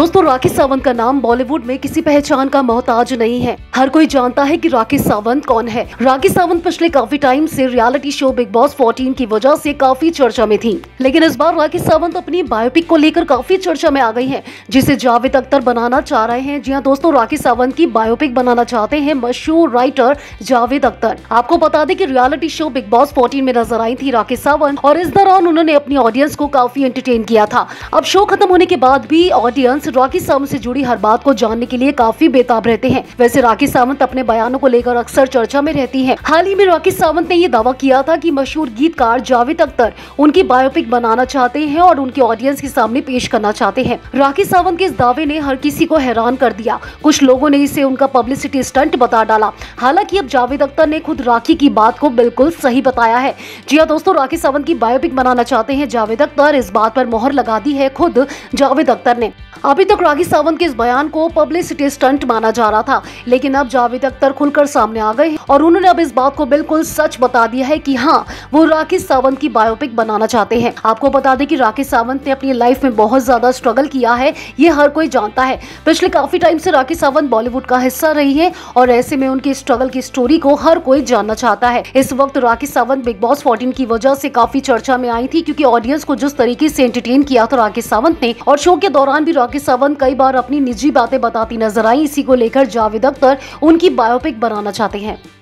दोस्तों, राखी सावंत का नाम बॉलीवुड में किसी पहचान का मोहताज नहीं है। हर कोई जानता है कि राखी सावंत कौन है। राखी सावंत पिछले काफी टाइम से रियलिटी शो बिग बॉस 14 की वजह से काफी चर्चा में थी, लेकिन इस बार राखी सावंत अपनी बायोपिक को लेकर काफी चर्चा में आ गई है, जिसे जावेद अख्तर बनाना चाह रहे हैं। जी हाँ दोस्तों, राखी सावंत की बायोपिक बनाना चाहते हैं मशहूर राइटर जावेद अख्तर। आपको बता दें कि रियलिटी शो बिग बॉस 14 में नजर आई थी राखी सावंत, और इस दौरान उन्होंने अपनी ऑडियंस को काफी एंटरटेन किया था। अब शो खत्म होने के बाद भी ऑडियंस राखी सावंत से जुड़ी हर बात को जानने के लिए काफी बेताब रहते हैं। वैसे राखी सावंत अपने बयानों को लेकर अक्सर चर्चा में रहती हैं। हाल ही में राखी सावंत ने ये दावा किया था कि मशहूर गीतकार जावेद अख्तर उनकी बायोपिक बनाना चाहते हैं और उनकी ऑडियंस के सामने पेश करना चाहते हैं। राखी सावंत के इस दावे ने हर किसी को हैरान कर दिया। कुछ लोगों ने इसे उनका पब्लिसिटी स्टंट बता डाला। हालांकि अब जावेद अख्तर ने खुद राखी की बात को बिल्कुल सही बताया है। जी हाँ दोस्तों, राखी सावंत की बायोपिक बनाना चाहते हैं जावेद अख्तर, इस बात पर मोहर लगा दी है खुद जावेद अख्तर ने। अभी तक राखी सावंत के इस बयान को पब्लिसिटी स्टंट माना जा रहा था, लेकिन अब जावेद अख्तर खुलकर सामने आ गए हैं और उन्होंने अब इस बात को बिल्कुल सच बता दिया है कि हाँ, वो राखी सावंत की बायोपिक बनाना चाहते हैं। आपको बता दें कि राखी सावंत ने अपनी लाइफ में बहुत ज्यादा स्ट्रगल किया है, ये हर कोई जानता है। पिछले काफी टाइम से राखी सावंत बॉलीवुड का हिस्सा रही है और ऐसे में उनकी स्ट्रगल की स्टोरी को हर कोई जानना चाहता है। इस वक्त राखी सावंत बिग बॉस 14 की वजह से काफी चर्चा में आई थी, क्योंकि ऑडियंस को जिस तरीके से एंटरटेन किया था राखी सावंत ने, और शो के दौरान भी राखी सावंत कई बार अपनी निजी बातें बताती नजर आई। इसी को लेकर जावेद अख्तर उनकी बायोपिक बनाना चाहते हैं।